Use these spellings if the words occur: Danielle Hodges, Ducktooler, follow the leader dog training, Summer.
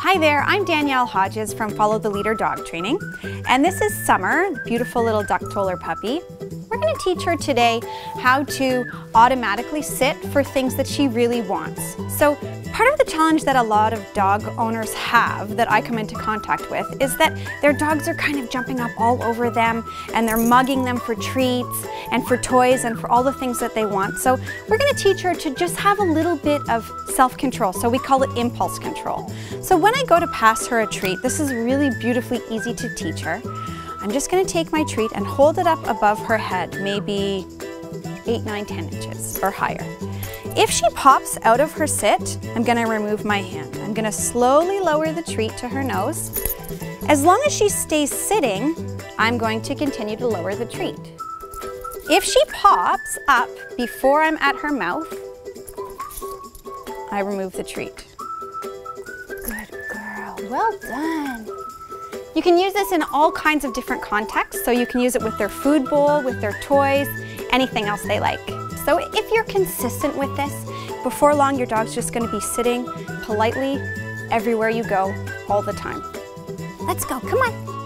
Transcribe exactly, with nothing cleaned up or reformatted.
Hi there, I'm Danielle Hodges from Follow the Leader Dog Training, and this is Summer, beautiful little Ducktooler puppy. We're going to teach her today how to automatically sit for things that she really wants. So part of the challenge that a lot of dog owners have that I come into contact with is that their dogs are kind of jumping up all over them and they're mugging them for treats and for toys and for all the things that they want. So we're going to teach her to just have a little bit of self-control. So we call it impulse control. So when I go to pass her a treat, this is really beautifully easy to teach her. I'm just going to take my treat and hold it up above her head, maybe eight, nine, ten inches or higher. If she pops out of her sit, I'm going to remove my hand. I'm going to slowly lower the treat to her nose. As long as she stays sitting, I'm going to continue to lower the treat. If she pops up before I'm at her mouth, I remove the treat. Good girl, well done. You can use this in all kinds of different contexts, so you can use it with their food bowl, with their toys, anything else they like. So if you're consistent with this, before long your dog's just going to be sitting politely everywhere you go all the time. Let's go, come on.